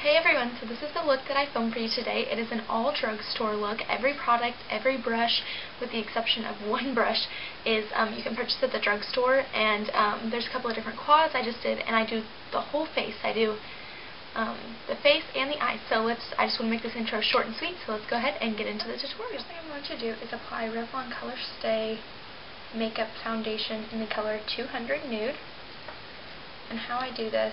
Hey everyone, so this is the look that I filmed for you today. It is an all drugstore look. Every product, every brush, with the exception of one brush, is you can purchase at the drugstore, and there's a couple of different quads I just did, and I do the whole face. I do the face and the eyes. So I just want to make this intro short and sweet, so let's go ahead and get into the tutorial. First thing I want to do is apply Revlon Colorstay Makeup Foundation in the color 200 Nude. And how I do this,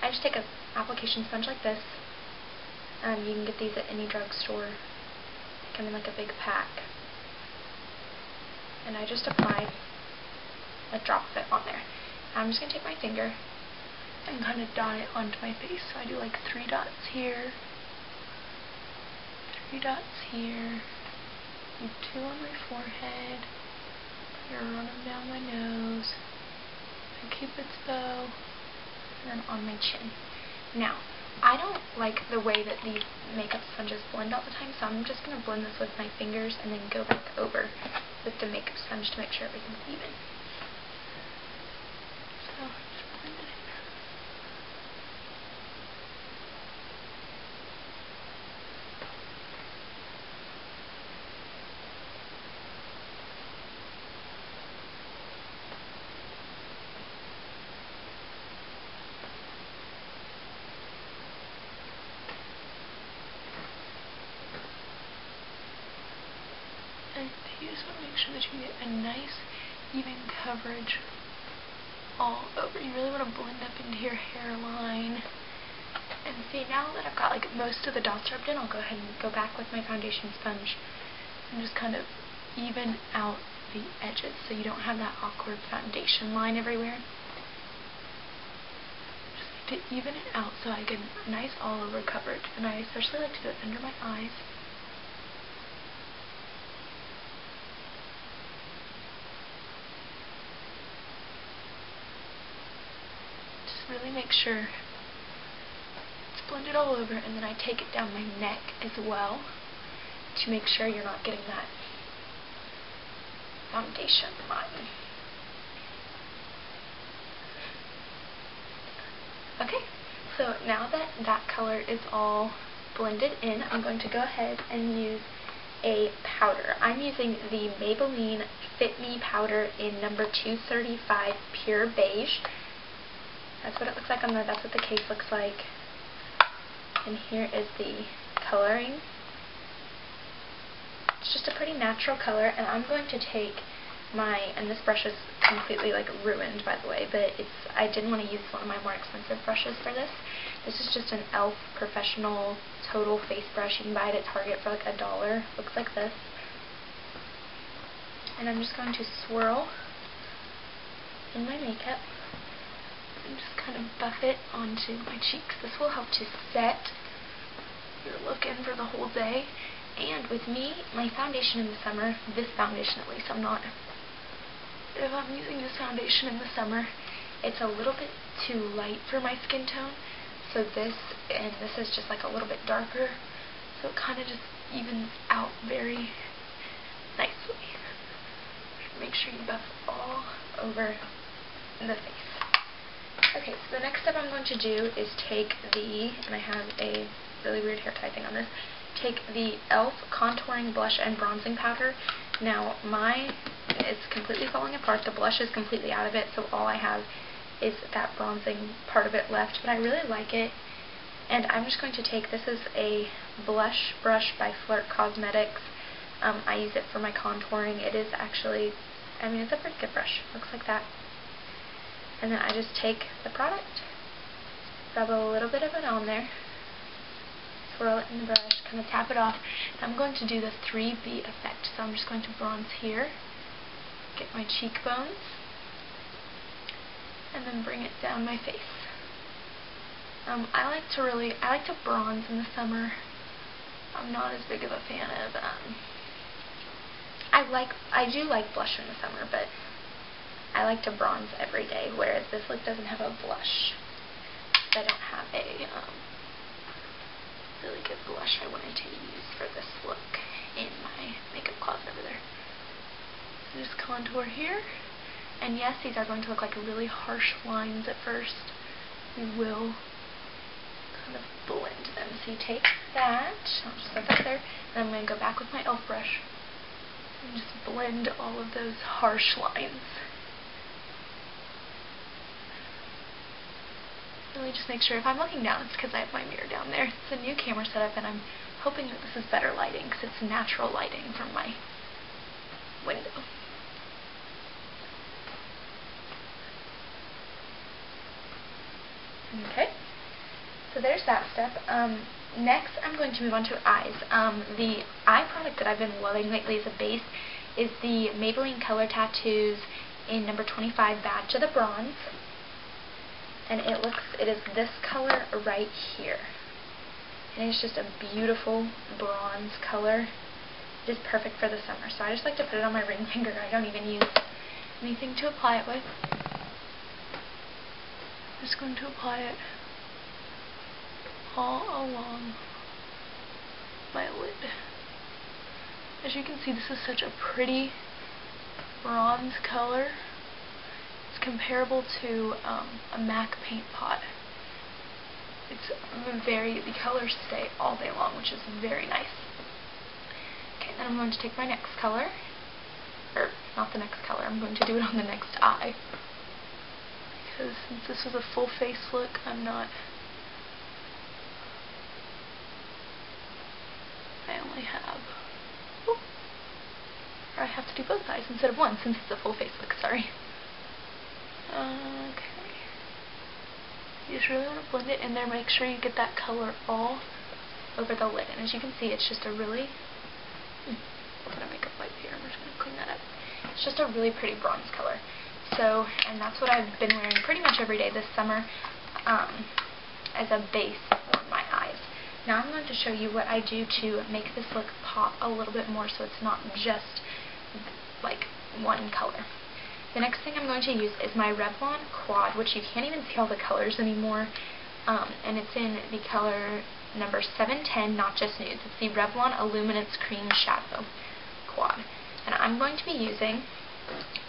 I just take an application sponge like this. You can get these at any drugstore. They come in like a big pack. And I just apply a drop of it on there. I'm just going to take my finger and kind of dot it onto my face. So I do like 3 dots here, and 2 on my forehead, run them down my nose, my cupid's bow, and then on my chin. Now, I don't like the way that these makeup sponges blend all the time, so I'm just going to blend this with my fingers and then go back over with the makeup sponge to make sure everything's even. So, just blend it in. You just want to make sure that you get a nice, even coverage all over. You really want to blend up into your hairline. And see, now that I've got like most of the dots rubbed in, I'll go ahead and go back with my foundation sponge and just kind of even out the edges so you don't have that awkward foundation line everywhere. Just like to even it out so I get a nice all-over coverage. And I especially like to do it under my eyes. Really make sure it's blended all over, and then I take it down my neck as well to make sure you're not getting that foundation line. Okay, so now that that color is all blended in, I'm going to go ahead and use a powder. I'm using the Maybelline Fit Me powder in number 235 Pure Beige. That's what it looks like on there, that's what the case looks like. And here is the coloring. It's just a pretty natural color, and I'm going to take my, and this brush is completely like ruined by the way, but I didn't want to use one of my more expensive brushes for this. This is just an e.l.f. Professional Total Face Brush. You can buy it at Target for like $1. Looks like this. And I'm just going to swirl in my makeup. And just kind of buff it onto my cheeks. This will help to set your look in for the whole day. And with me, my foundation in the summer, this foundation at least, if I'm using this foundation in the summer, it's a little bit too light for my skin tone. So this, and this is just like a little bit darker. So it kind of just evens out very nicely. Make sure you buff all over the face. Okay, so the next step I'm going to do is take the, and I have a really weird hair tie thing on this, take the e.l.f. Contouring Blush and Bronzing Powder. Now, it's completely falling apart, the blush is completely out of it, so all I have is that bronzing part of it left, but I really like it, and I'm just going to take, this is a blush brush by Flirt Cosmetics. I use it for my contouring. It is actually, I mean, it's a pretty good brush, looks like that. And then I just take the product, rub a little bit of it on there, swirl it in the brush, kind of tap it off. And I'm going to do the 3B effect. So I'm just going to bronze here, get my cheekbones, and then bring it down my face. I like to bronze in the summer. I'm not as big of a fan of, I do like blush in the summer, but I like to bronze every day, whereas this look doesn't have a blush. I don't have a really good blush I wanted to use for this look in my makeup closet over there. So just contour here. And yes, these are going to look like really harsh lines at first. will kind of blend them. So you take that, I'll just put that there, and I'm going to go back with my e.l.f. brush and just blend all of those harsh lines. Really just make sure if I'm looking down, it's because I have my mirror down there. It's a new camera setup, and I'm hoping that this is better lighting because it's natural lighting from my window. Okay, so there's that step. Next, I'm going to move on to eyes. The eye product that I've been loving lately as a base is the Maybelline Color Tattoos in number 25 Badge of the Bronze. And it is this color right here. And it's just a beautiful bronze color. It is perfect for the summer. So I just like to put it on my ring finger. I don't even use anything to apply it with. I'm just going to apply it all along my lid. As you can see, this is such a pretty bronze color. It's comparable to a MAC Paint Pot. It's the colors stay all day long, which is very nice. Okay, then I'm going to take my next color, or not the next color, I'm going to do it on the next eye. Because since this was a full face look, I have to do both eyes instead of one since it's a full face look, sorry. Okay. You just really want to blend it in there, make sure you get that color all over the lid. And as you can see, it's just a really, I'm going to make a light here, I'm just going to clean that up. It's just a really pretty bronze color. So, and that's what I've been wearing pretty much every day this summer as a base on my eyes. Now I'm going to show you what I do to make this look pop a little bit more so it's not just like one color. The next thing I'm going to use is my Revlon Quad, which you can't even see all the colors anymore, and it's in the color number 710, Not Just Nudes. It's the Revlon Illuminance Cream Shadow Quad, and I'm going to be using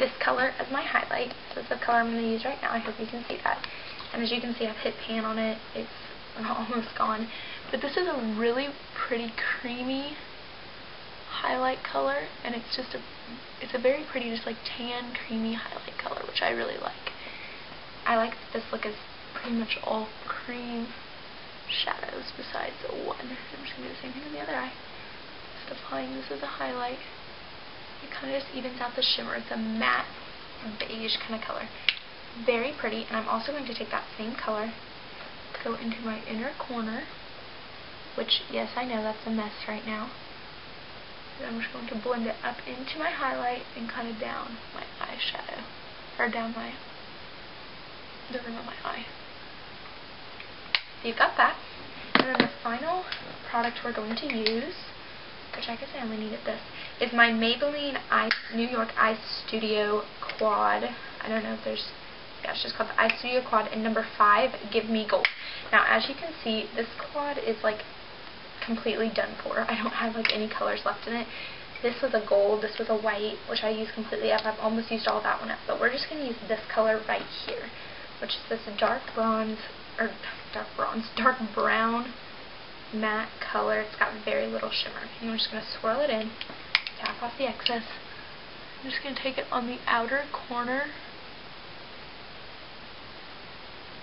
this color as my highlight. So it's the color I'm going to use right now. I hope you can see that. And as you can see, I've hit pan on it. It's almost gone. But this is a really pretty creamy highlight color, and it's just a very pretty, just like tan creamy highlight color, which I really like. I like that this look is pretty much all cream shadows besides one. I'm just going to do the same thing on the other eye. Just applying this as a highlight. It kind of just evens out the shimmer. It's a matte beige kind of color. Very pretty, and I'm also going to take that same color to go into my inner corner, which, yes, I know that's a mess right now. But I'm just going to blend it up into my highlight and kind of down my eyeshadow, or down the rim of my eye. So you've got that. And then the final product we're going to use, which I guess I only needed this, is my Maybelline New York Eye Studio Quad. I don't know if there's, yeah, it's just called the Eye Studio Quad in number 5, Give Me Gold. Now, as you can see, this quad is, like, completely done for. I don't have, like, any colors left in it. This was a gold, this was a white, which I used completely up. I've almost used all that one up, but we're just going to use this color right here, which is this dark brown matte color. It's got very little shimmer. And I'm just going to swirl it in, tap off the excess. I'm just going to take it on the outer corner,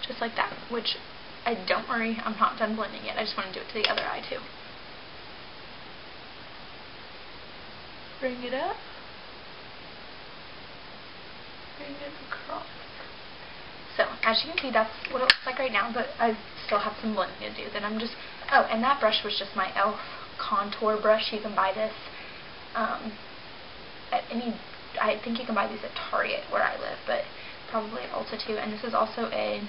just like that, which, don't worry, I'm not done blending yet. I just want to do it to the other eye, too. Bring it up. Bring it across. So, as you can see, that's what it looks like right now, but I still have some blending to do. Then I'm just, oh, and that brush was just my e.l.f. contour brush. You can buy this at any, I think you can buy these at Target where I live, but probably at Ulta too. And this is also an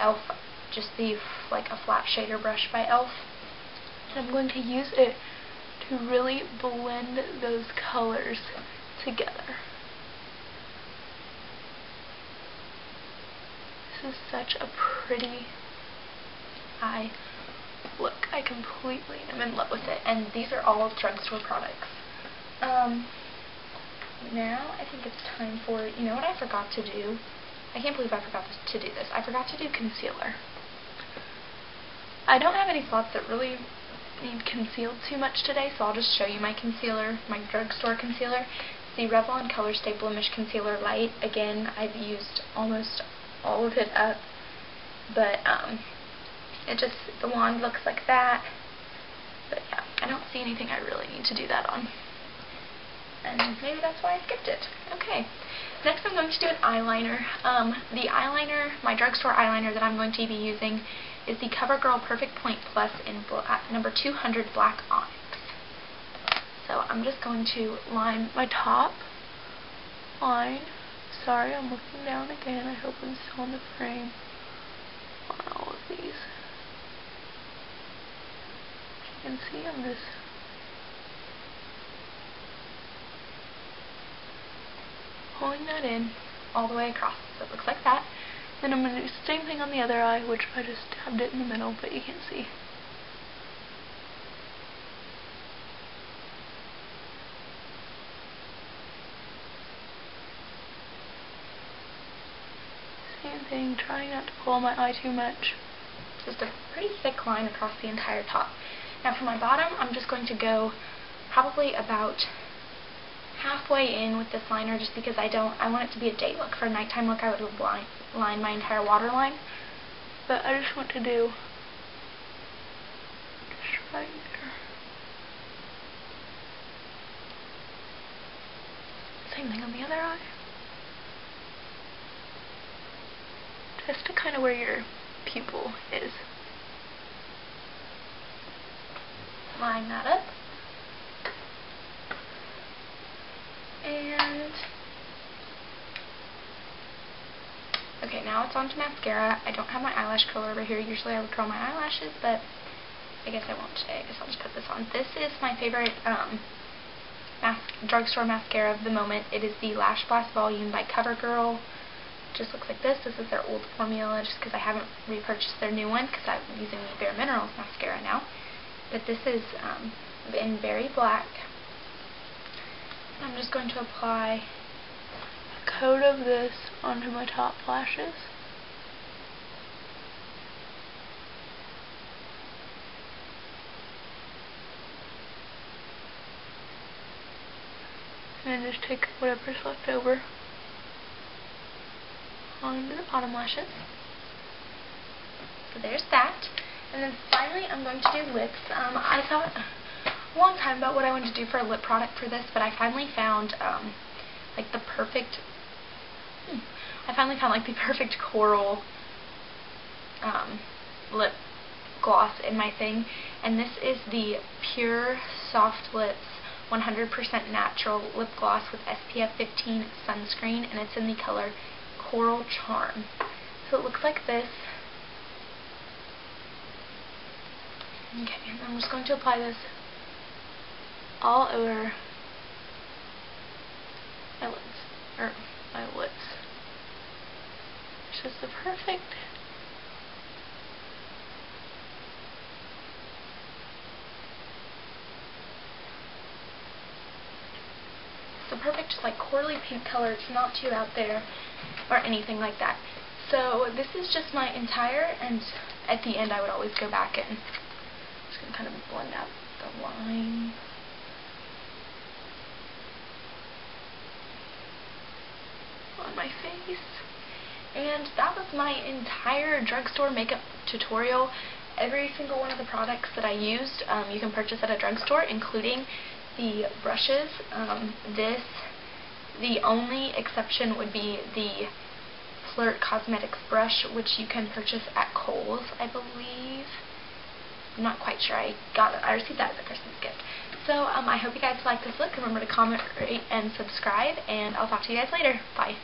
e.l.f., just the, like, a flat shader brush by e.l.f. And I'm going to use it to really blend those colors together. This is such a pretty eye look. I completely am in love with it, and these are all drugstore products. Now I think it's time for, you know what I forgot to do I can't believe I forgot to do this. I forgot to do concealer. I don't have any spots that really need concealed too much today, so I'll just show you my concealer, my drugstore concealer. It's the Revlon Colorstay Blemish Concealer Light. Again, I've used almost all of it up, but it just, the wand looks like that. But yeah, I don't see anything I really need to do that on. And maybe that's why I skipped it. Okay. Next I'm going to do an eyeliner. The eyeliner, my drugstore eyeliner that I'm going to be using is the CoverGirl Perfect Point Plus in number 200 Black Onyx. So I'm just going to line my top line. Sorry, I'm looking down again. I hope I'm still in the frame on all of these. You can see I'm just pulling that in all the way across, so it looks like that. Then I'm going to do the same thing on the other eye, which I just tabbed it in the middle, but you can't see. Same thing, trying not to pull my eye too much. Just a pretty thick line across the entire top. Now for my bottom, I'm just going to go probably about halfway in with this liner, just because I want it to be a day look. For a nighttime look, I would line my entire waterline, but I just want to do just right there. Same thing on the other eye, just to kind of where your pupil is. Line that up. And okay, now it's on to mascara. I don't have my eyelash curler over here. Usually I would curl my eyelashes, but I guess I won't today. I guess I'll just put this on. This is my favorite drugstore mascara of the moment. It is the Lash Blast Volume by CoverGirl. It just looks like this. This is their old formula, just because I haven't repurchased their new one, because I'm using the Bare Minerals mascara now. But this is in Berry Black. I'm just going to apply a coat of this onto my top lashes. And then just take whatever's left over onto the bottom lashes. So there's that. And then finally I'm going to do lips. I thought a long time about what I wanted to do for a lip product for this, but I finally found like the perfect I finally found the perfect coral lip gloss in my thing, and this is the Pure Softlips 100% Natural Lip Gloss with SPF 15 Sunscreen, and it's in the color Coral Charm. So it looks like this. Okay, and I'm just going to apply this all over my lips, which is the perfect just like corally pink color. It's not too out there or anything like that. So this is just my entire, and at the end I would always go back and just gonna kind of blend out the line. My face. And that was my entire drugstore makeup tutorial. Every single one of the products that I used you can purchase at a drugstore, including the brushes. The only exception would be the Flirt Cosmetics brush, which you can purchase at Kohl's, I believe. I'm not quite sure. I received that as a Christmas gift. So I hope you guys like this look. Remember to comment, rate, and subscribe, and I'll talk to you guys later. Bye.